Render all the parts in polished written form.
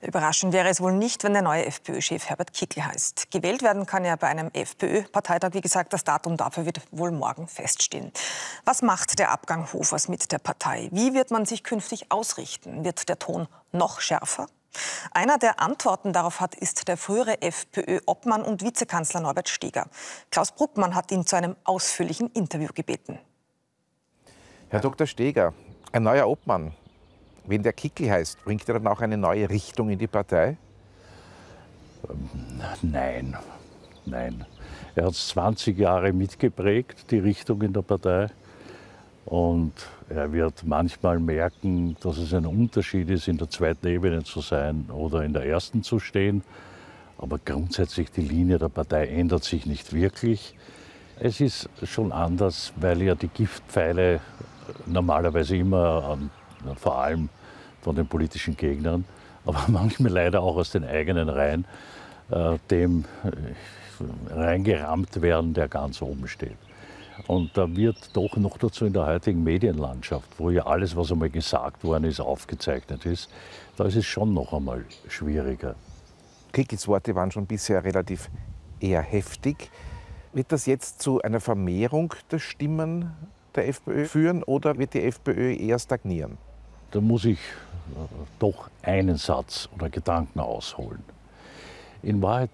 Überraschend wäre es wohl nicht, wenn der neue FPÖ-Chef Herbert Kickl heißt. Gewählt werden kann er bei einem FPÖ-Parteitag. Wie gesagt, das Datum dafür wird wohl morgen feststehen. Was macht der Abgang Hofers mit der Partei? Wie wird man sich künftig ausrichten? Wird der Ton noch schärfer? Einer, der Antworten darauf hat, ist der frühere FPÖ-Obmann und Vizekanzler Norbert Steger. Klaus Bruckmann hat ihn zu einem ausführlichen Interview gebeten. Herr Dr. Steger, ein neuer Obmann. Wenn der Kickl heißt, bringt er dann auch eine neue Richtung in die Partei? Nein, nein. Er hat 20 Jahre mitgeprägt, die Richtung in der Partei. Und er wird manchmal merken, dass es ein Unterschied ist, in der zweiten Ebene zu sein oder in der ersten zu stehen. Aber grundsätzlich, die Linie der Partei ändert sich nicht wirklich. Es ist schon anders, weil ja die Giftpfeile normalerweise immer vor allem von den politischen Gegnern, aber manchmal leider auch aus den eigenen Reihen, dem reingerammt werden, der ganz oben steht. Und da wird doch noch dazu in der heutigen Medienlandschaft, wo ja alles, was einmal gesagt worden ist, aufgezeichnet ist, da ist es schon noch einmal schwieriger. Kickls Worte waren schon bisher relativ eher heftig. Wird das jetzt zu einer Vermehrung der Stimmen der FPÖ führen oder wird die FPÖ eher stagnieren? Da muss ich doch einen Satz oder Gedanken ausholen. In Wahrheit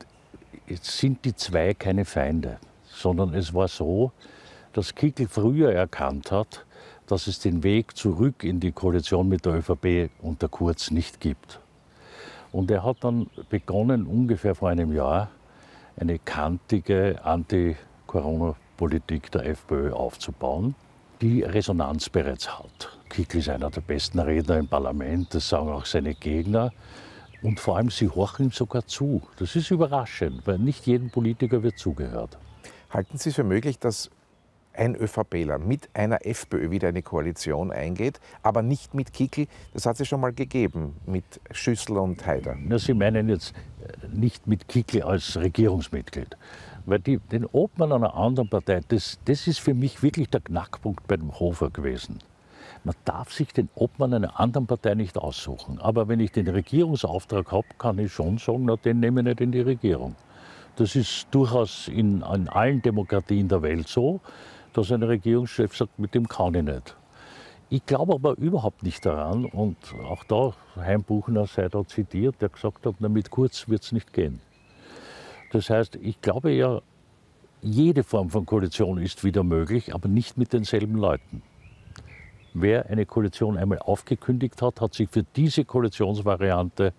sind die zwei keine Feinde, sondern es war so, dass Kickl früher erkannt hat, dass es den Weg zurück in die Koalition mit der ÖVP unter Kurz nicht gibt. Und er hat dann begonnen, ungefähr vor einem Jahr, eine kantige Anti-Corona-Politik der FPÖ aufzubauen, die Resonanz bereits hat. Kickl ist einer der besten Redner im Parlament, das sagen auch seine Gegner. Und vor allem, sie horchen ihm sogar zu. Das ist überraschend, weil nicht jedem Politiker wird zugehört. Halten Sie es für möglich, dass ein ÖVPler mit einer FPÖ wieder eine Koalition eingeht, aber nicht mit Kickl? Das hat es schon mal gegeben mit Schüssel und Haider. Na, Sie meinen jetzt nicht mit Kickl als Regierungsmitglied. Weil den Obmann einer anderen Partei, das ist für mich wirklich der Knackpunkt bei dem Hofer gewesen. Man darf sich den Obmann einer anderen Partei nicht aussuchen. Aber wenn ich den Regierungsauftrag habe, kann ich schon sagen, na, den nehme ich nicht in die Regierung. Das ist durchaus in allen Demokratien der Welt so, dass ein Regierungschef sagt, mit dem kann ich nicht. Ich glaube aber überhaupt nicht daran, und auch da Heimbuchner sei da zitiert, der gesagt hat, na, mit Kurz wird es nicht gehen. Das heißt, ich glaube ja, jede Form von Koalition ist wieder möglich, aber nicht mit denselben Leuten. Wer eine Koalition einmal aufgekündigt hat, hat sich für diese Koalitionsvariante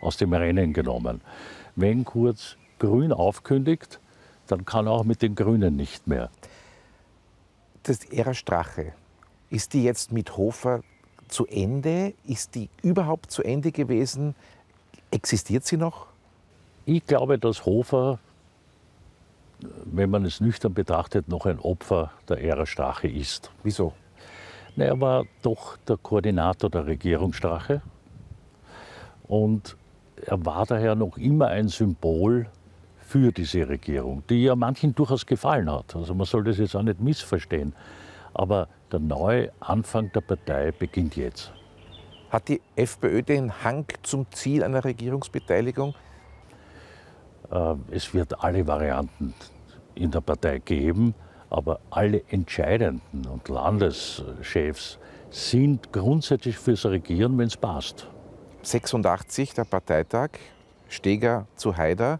aus dem Rennen genommen. Wenn Kurz Grün aufkündigt, dann kann er auch mit den Grünen nicht mehr. Das Ära Strache, ist die jetzt mit Hofer zu Ende? Ist die überhaupt zu Ende gewesen? Existiert sie noch? Ich glaube, dass Hofer, wenn man es nüchtern betrachtet, noch ein Opfer der Ära Strache ist. Wieso? Na, er war doch der Koordinator der Regierung Strache. Und er war daher noch immer ein Symbol für diese Regierung, die ja manchen durchaus gefallen hat. Also man soll das jetzt auch nicht missverstehen. Aber der neue Anfang der Partei beginnt jetzt. Hat die FPÖ den Hang zum Ziel einer Regierungsbeteiligung? Es wird alle Varianten in der Partei geben, aber alle entscheidenden und Landeschefs sind grundsätzlich fürs Regieren, wenn es passt. 86, der Parteitag, Steger zu Haider.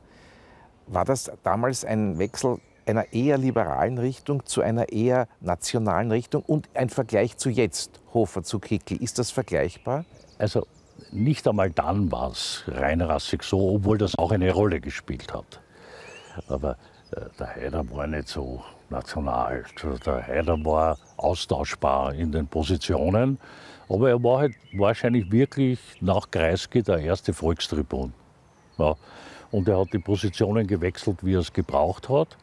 War das damals ein Wechsel einer eher liberalen Richtung zu einer eher nationalen Richtung und ein Vergleich zu jetzt, Hofer zu Kickl? Ist das vergleichbar? Also nicht einmal dann war es reinrassig so, obwohl das auch eine Rolle gespielt hat. Aber der Haider war nicht so national. Der Haider war austauschbar in den Positionen. Aber er war halt wahrscheinlich wirklich nach Kreisky der erste Volkstribun. Ja. Und er hat die Positionen gewechselt, wie er es gebraucht hat.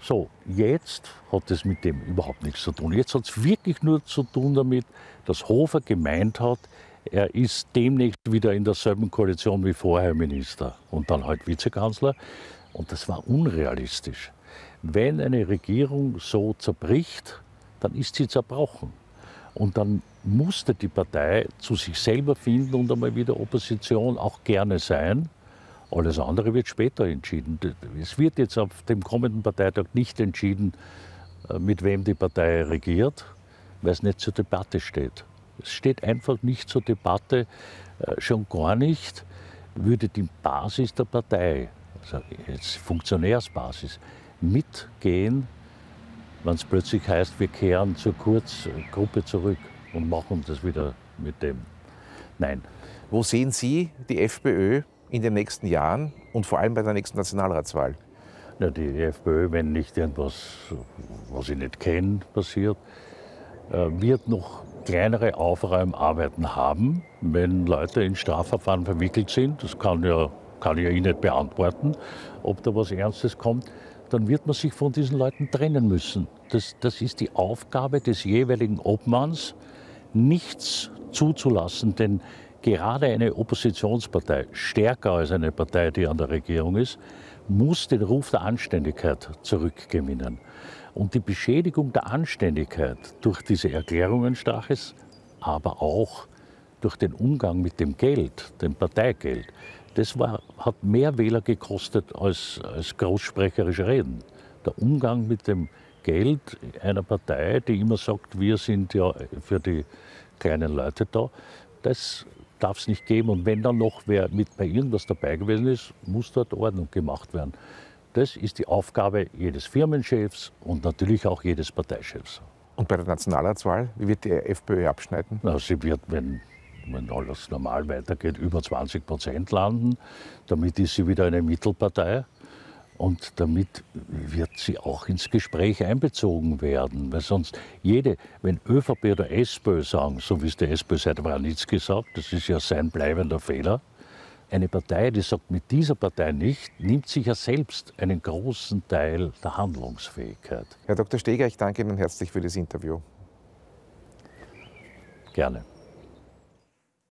So, jetzt hat es mit dem überhaupt nichts zu tun. Jetzt hat es wirklich nur zu tun damit, dass Hofer gemeint hat, er ist demnächst wieder in derselben Koalition wie vorher Minister und dann halt Vizekanzler. Und das war unrealistisch. Wenn eine Regierung so zerbricht, dann ist sie zerbrochen. Und dann musste die Partei zu sich selber finden und einmal wieder Opposition auch gerne sein. Alles andere wird später entschieden. Es wird jetzt auf dem kommenden Parteitag nicht entschieden, mit wem die Partei regiert, weil es nicht zur Debatte steht. Es steht einfach nicht zur Debatte, schon gar nicht, würde die Basis der Partei, also jetzt Funktionärsbasis, mitgehen, wenn es plötzlich heißt, wir kehren zur Kurz-Gruppe zurück und machen das wieder mit dem. Nein. Wo sehen Sie die FPÖ in den nächsten Jahren und vor allem bei der nächsten Nationalratswahl? Ja, die FPÖ, wenn nicht irgendwas, was ich nicht kenne, passiert, wird noch kleinere Aufräumarbeiten haben, wenn Leute in Strafverfahren verwickelt sind. Das kann ich ja nicht beantworten, ob da was Ernstes kommt. Dann wird man sich von diesen Leuten trennen müssen. Das ist die Aufgabe des jeweiligen Obmanns, nichts zuzulassen, denn gerade eine Oppositionspartei, stärker als eine Partei, die an der Regierung ist, muss den Ruf der Anständigkeit zurückgewinnen. Und die Beschädigung der Anständigkeit durch diese Erklärungen Straches, aber auch durch den Umgang mit dem Geld, dem Parteigeld, das hat mehr Wähler gekostet als großsprecherische Reden. Der Umgang mit dem Geld einer Partei, die immer sagt, wir sind ja für die kleinen Leute da, das darf es nicht geben. Und wenn dann noch wer mit bei irgendwas dabei gewesen ist, muss dort Ordnung gemacht werden. Das ist die Aufgabe jedes Firmenchefs und natürlich auch jedes Parteichefs. Und bei der Nationalratswahl, wie wird die FPÖ abschneiden? Na, sie wird, wenn alles normal weitergeht, über 20% landen. Damit ist sie wieder eine Mittelpartei. Und damit wird sie auch ins Gespräch einbezogen werden. Weil sonst wenn ÖVP oder SPÖ sagen, so wie es der SPÖ seit Vranitzky sagt, das ist ja sein bleibender Fehler. Eine Partei, die sagt, mit dieser Partei nicht, nimmt sich ja selbst einen großen Teil der Handlungsfähigkeit. Herr Dr. Steger, ich danke Ihnen herzlich für das Interview. Gerne.